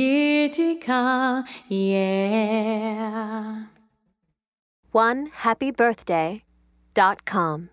Gitika, yeah. 1HappyBirthday.com